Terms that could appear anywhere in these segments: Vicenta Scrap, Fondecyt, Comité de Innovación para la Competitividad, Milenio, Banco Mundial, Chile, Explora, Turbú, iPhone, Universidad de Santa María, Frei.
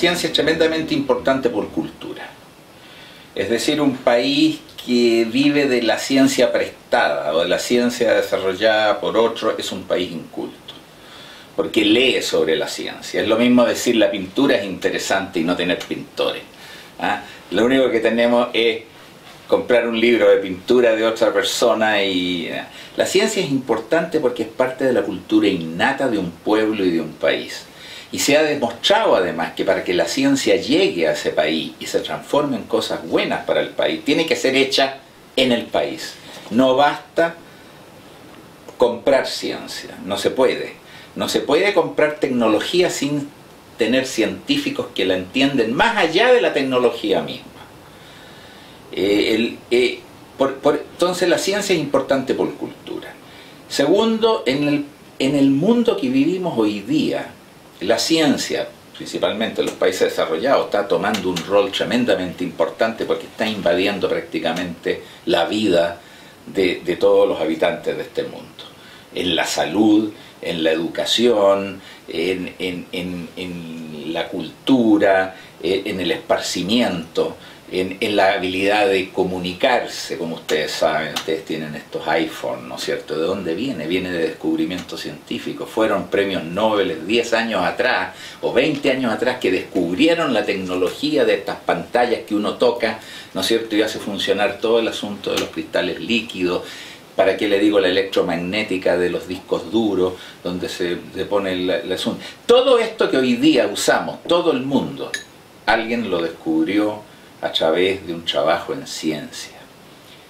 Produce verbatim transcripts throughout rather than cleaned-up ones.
ciencia es tremendamente importante por cultura. Es decir, un país que vive de la ciencia prestada o de la ciencia desarrollada por otro es un país inculto, porque lee sobre la ciencia. Es lo mismo decir la pintura es interesante y no tener pintores. ¿Ah? Lo único que tenemos es comprar un libro de pintura de otra persona y... La ciencia es importante porque es parte de la cultura innata de un pueblo y de un país. Y se ha demostrado además que para que la ciencia llegue a ese país y se transforme en cosas buenas para el país, tiene que ser hecha en el país. No basta comprar ciencia, no se puede. No se puede comprar tecnología sin tener científicos que la entienden más allá de la tecnología misma. Eh, el, eh, por, por, entonces la ciencia es importante por cultura. Segundo, en el, en el mundo que vivimos hoy día, la ciencia, principalmente en los países desarrollados, está tomando un rol tremendamente importante porque está invadiendo prácticamente la vida de, de todos los habitantes de este mundo. En la salud, en la educación, en, en, en, en la cultura, en el esparcimiento, en, en la habilidad de comunicarse, como ustedes saben, ustedes tienen estos iPhones, ¿no es cierto? ¿De dónde viene? Viene de descubrimientos científicos. Fueron premios Nobel diez años atrás o veinte años atrás que descubrieron la tecnología de estas pantallas que uno toca, ¿no es cierto? Y hace funcionar todo el asunto de los cristales líquidos. ¿Para qué le digo la electromagnética de los discos duros, donde se, se pone el, el asunto? Todo esto que hoy día usamos, todo el mundo, alguien lo descubrió a través de un trabajo en ciencia.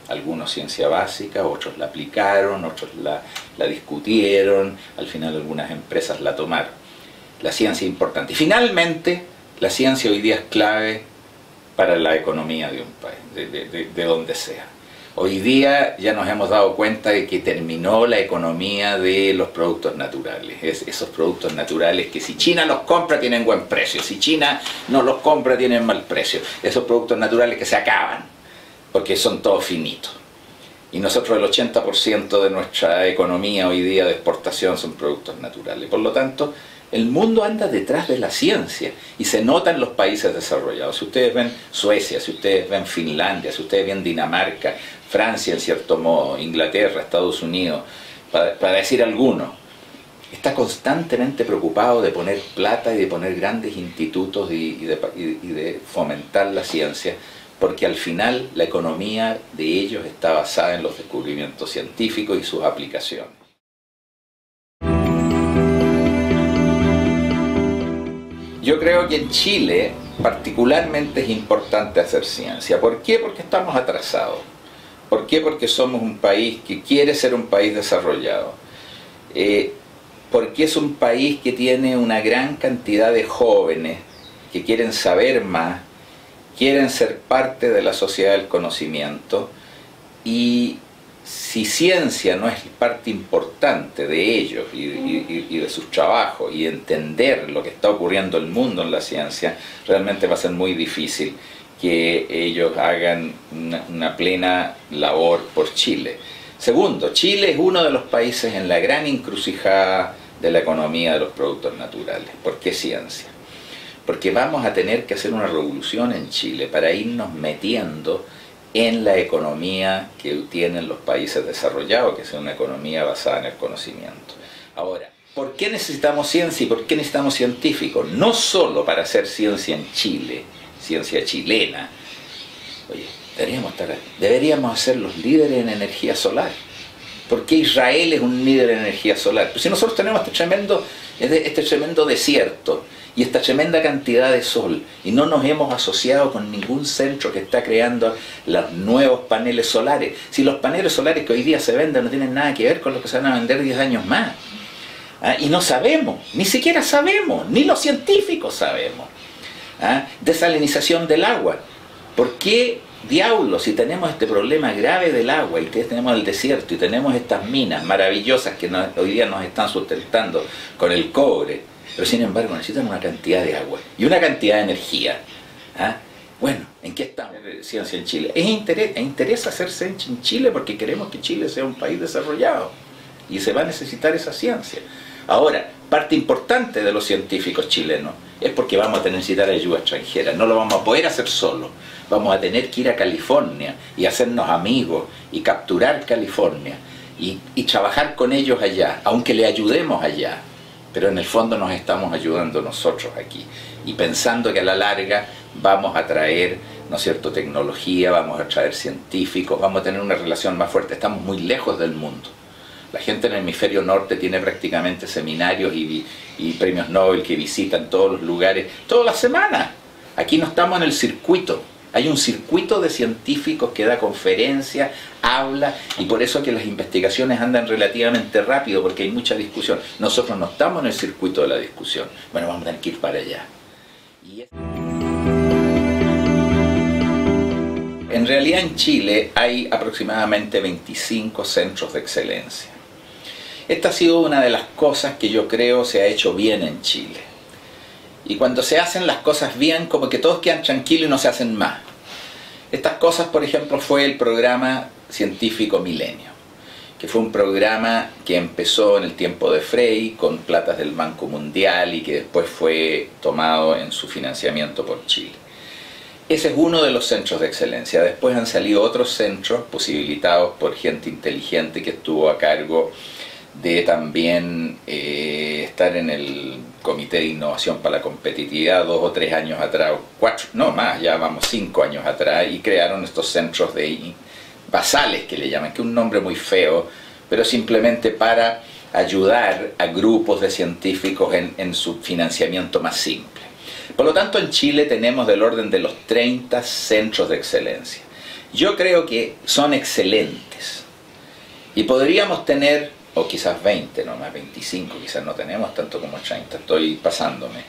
Algunos ciencia básica, otros la aplicaron, otros la, la discutieron, al final algunas empresas la tomaron. La ciencia es importante. Y finalmente, la ciencia hoy día es clave para la economía de un país, de, de, de, de donde sea. Hoy día ya nos hemos dado cuenta de que terminó la economía de los productos naturales. Es, esos productos naturales que si China los compra tienen buen precio, si China no los compra tienen mal precio. Esos productos naturales que se acaban, porque son todos finitos. Y nosotros el ochenta por ciento de nuestra economía hoy día de exportación son productos naturales. Por lo tanto, el mundo anda detrás de la ciencia y se nota en los países desarrollados. Si ustedes ven Suecia, si ustedes ven Finlandia, si ustedes ven Dinamarca, Francia en cierto modo, Inglaterra, Estados Unidos, para, para decir alguno, está constantemente preocupado de poner plata y de poner grandes institutos y, y, de, y de fomentar la ciencia, porque al final la economía de ellos está basada en los descubrimientos científicos y sus aplicaciones. Yo creo que en Chile particularmente es importante hacer ciencia. ¿Por qué? Porque estamos atrasados. ¿Por qué? Porque somos un país que quiere ser un país desarrollado. Eh, porque es un país que tiene una gran cantidad de jóvenes que quieren saber más, quieren ser parte de la sociedad del conocimiento. Y si ciencia no es parte importante de ellos y, y, y de sus trabajos y entender lo que está ocurriendo en el mundo en la ciencia, realmente va a ser muy difícil que ellos hagan una, una plena labor por Chile. Segundo, Chile es uno de los países en la gran encrucijada de la economía de los productos naturales. ¿Por qué ciencia? Porque vamos a tener que hacer una revolución en Chile para irnos metiendo en la economía que tienen los países desarrollados, que es una economía basada en el conocimiento. Ahora, ¿por qué necesitamos ciencia y por qué necesitamos científicos? No solo para hacer ciencia en Chile, ciencia chilena. Oye, deberíamos estar, deberíamos ser los líderes en energía solar. ¿Por qué Israel es un líder en energía solar? Pues si nosotros tenemos este tremendo, este tremendo desierto y esta tremenda cantidad de sol, y no nos hemos asociado con ningún centro que está creando los nuevos paneles solares. Si los paneles solares que hoy día se venden no tienen nada que ver con los que se van a vender diez años más. ¿Ah? Y no sabemos, ni siquiera sabemos, ni los científicos sabemos. ¿Ah? Desalinización del agua. ¿Por qué diablo, si tenemos este problema grave del agua y tenemos el desierto y tenemos estas minas maravillosas que nos, hoy día nos están sustentando con el cobre, pero sin embargo necesitan una cantidad de agua y una cantidad de energía? ¿Ah? Bueno, ¿en qué estamos? Ciencia en Chile. Es interés, interesa hacer ciencia en Chile porque queremos que Chile sea un país desarrollado y se va a necesitar esa ciencia. Ahora, parte importante de los científicos chilenos es porque vamos a necesitar ayuda extranjera, no lo vamos a poder hacer solo, vamos a tener que ir a California y hacernos amigos y capturar California y, y trabajar con ellos allá, aunque le ayudemos allá, pero en el fondo nos estamos ayudando nosotros aquí y pensando que a la larga vamos a traer, ¿no es cierto?, tecnología, vamos a traer científicos, vamos a tener una relación más fuerte, estamos muy lejos del mundo. La gente en el hemisferio norte tiene prácticamente seminarios y, y premios Nobel que visitan todos los lugares, todas las semanas. Aquí no estamos en el circuito. Hay un circuito de científicos que da conferencias, habla, y por eso que las investigaciones andan relativamente rápido, porque hay mucha discusión. Nosotros no estamos en el circuito de la discusión. Bueno, vamos a tener que ir para allá. Y es... En realidad en Chile hay aproximadamente veinticinco centros de excelencia. Esta ha sido una de las cosas que yo creo se ha hecho bien en Chile. Y cuando se hacen las cosas bien, como que todos quedan tranquilos y no se hacen más. Estas cosas, por ejemplo, fue el programa científico Milenio, que fue un programa que empezó en el tiempo de Frei, con platas del Banco Mundial, y que después fue tomado en su financiamiento por Chile. Ese es uno de los centros de excelencia. Después han salido otros centros posibilitados por gente inteligente que estuvo a cargo de también eh, estar en el Comité de Innovación para la Competitividad dos o tres años atrás, cuatro, no más, ya vamos cinco años atrás, y crearon estos centros de basales que le llaman, que es un nombre muy feo, pero simplemente para ayudar a grupos de científicos en, en su financiamiento más simple. Por lo tanto, en Chile tenemos del orden de los treinta centros de excelencia. Yo creo que son excelentes y podríamos tener, o quizás veinte, no más, veinticinco, quizás no tenemos tanto como treinta, estoy pasándome.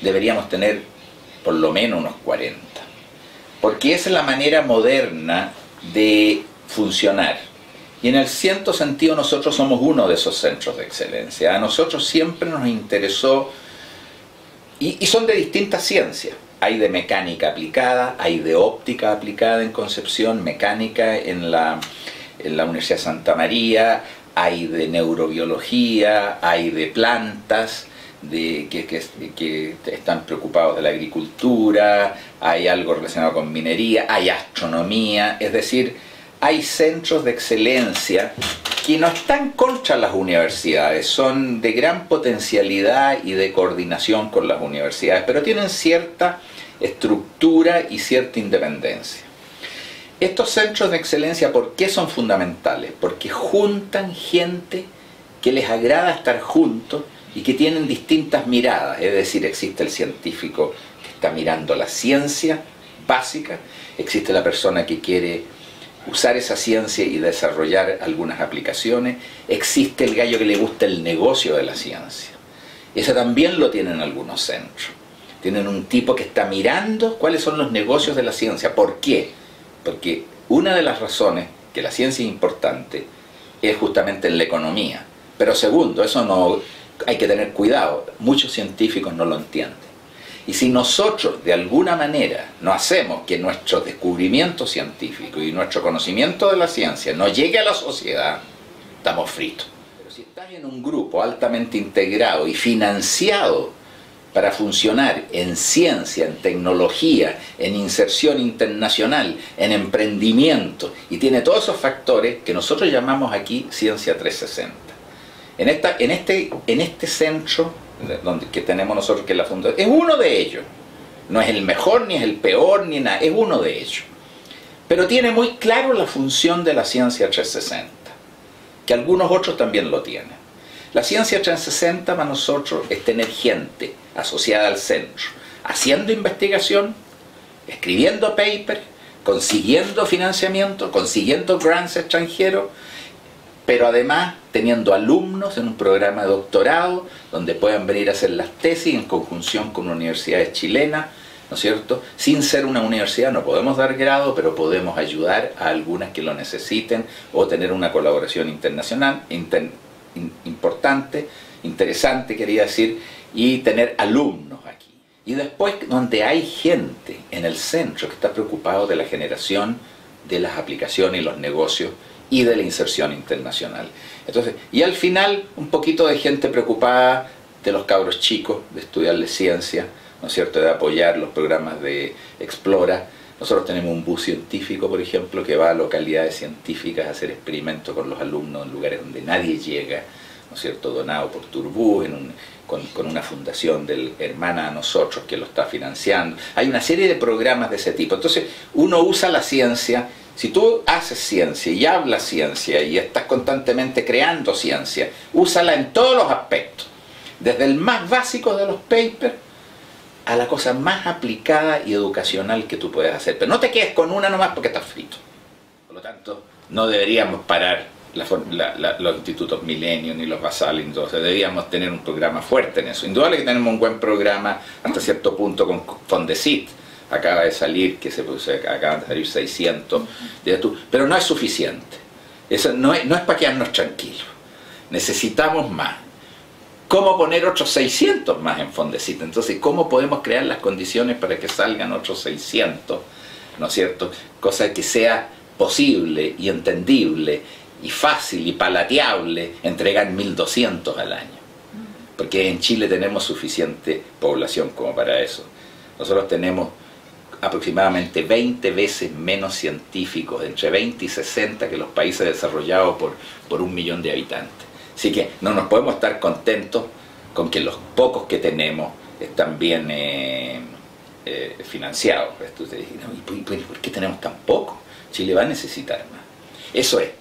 Deberíamos tener por lo menos unos cuarenta, porque esa es la manera moderna de funcionar. Y en el cierto sentido nosotros somos uno de esos centros de excelencia. A nosotros siempre nos interesó, y, y son de distintas ciencias. Hay de mecánica aplicada, hay de óptica aplicada en Concepción, mecánica en la, en la Universidad de Santa María, hay de neurobiología, hay de plantas de, que, que, que están preocupados de la agricultura, hay algo relacionado con minería, hay astronomía, es decir, hay centros de excelencia que no están contra las universidades, son de gran potencialidad y de coordinación con las universidades, pero tienen cierta estructura y cierta independencia. Estos centros de excelencia, ¿por qué son fundamentales? Porque juntan gente que les agrada estar juntos y que tienen distintas miradas. Es decir, existe el científico que está mirando la ciencia básica, existe la persona que quiere usar esa ciencia y desarrollar algunas aplicaciones, existe el gallo que le gusta el negocio de la ciencia. Eso también lo tienen algunos centros. Tienen un tipo que está mirando cuáles son los negocios de la ciencia. ¿Por qué? Porque una de las razones que la ciencia es importante es justamente en la economía. Pero segundo, eso no, hay que tener cuidado, muchos científicos no lo entienden. Y si nosotros de alguna manera no hacemos que nuestro descubrimiento científico y nuestro conocimiento de la ciencia no llegue a la sociedad, estamos fritos. Pero si estás en un grupo altamente integrado y financiado para funcionar en ciencia, en tecnología, en inserción internacional, en emprendimiento, y tiene todos esos factores que nosotros llamamos aquí Ciencia trescientos sesenta. En, esta, en, este, en este centro donde, que tenemos nosotros, que la fundación, es uno de ellos, no es el mejor, ni es el peor, ni nada, es uno de ellos, pero tiene muy claro la función de la Ciencia trescientos sesenta, que algunos otros también lo tienen. La Ciencia trescientos sesenta para nosotros es tener gente asociada al centro, haciendo investigación, escribiendo papers, consiguiendo financiamiento, consiguiendo grants extranjeros, pero además teniendo alumnos en un programa de doctorado donde puedan venir a hacer las tesis en conjunción con universidades chilenas, ¿no es cierto? Sin ser una universidad no podemos dar grado, pero podemos ayudar a algunas que lo necesiten o tener una colaboración internacional inter, in, importante, interesante quería decir, y tener alumnos aquí. Y después donde hay gente en el centro que está preocupado de la generación de las aplicaciones y los negocios y de la inserción internacional. Entonces, y al final, un poquito de gente preocupada de los cabros chicos, de estudiarles ciencia, ¿no es cierto?, de apoyar los programas de Explora. Nosotros tenemos un bus científico, por ejemplo, que va a localidades científicas a hacer experimentos con los alumnos en lugares donde nadie llega, ¿no es cierto?, donado por Turbú, en un, con, con una fundación del hermana a nosotros que lo está financiando. Hay una serie de programas de ese tipo. Entonces, uno usa la ciencia. Si tú haces ciencia y hablas ciencia y estás constantemente creando ciencia, úsala en todos los aspectos, desde el más básico de los papers a la cosa más aplicada y educacional que tú puedas hacer. Pero no te quedes con una nomás porque estás frito. Por lo tanto, no deberíamos parar la, la, la, los institutos Milenio ni los basales. Entonces, deberíamos tener un programa fuerte en eso. Indudable que tenemos un buen programa hasta cierto punto con Fondecyt. Acaba de salir, que se acaban de salir seiscientos, pero no es suficiente. Eso no es, no es para quedarnos tranquilos. Necesitamos más. ¿Cómo poner otros seiscientos más en Fondecyt? Entonces, ¿cómo podemos crear las condiciones para que salgan otros seiscientos? ¿No es cierto? Cosa que sea posible y entendible y fácil y palateable entregar mil doscientos al año. Porque en Chile tenemos suficiente población como para eso. Nosotros tenemos aproximadamente veinte veces menos científicos, entre veinte y sesenta, que los países desarrollados por, por un millón de habitantes. Así que no nos podemos estar contentos con que los pocos que tenemos están bien eh, eh, financiados. Ustedes dirán, ¿y por qué tenemos tan poco? Chile va a necesitar más. Eso es.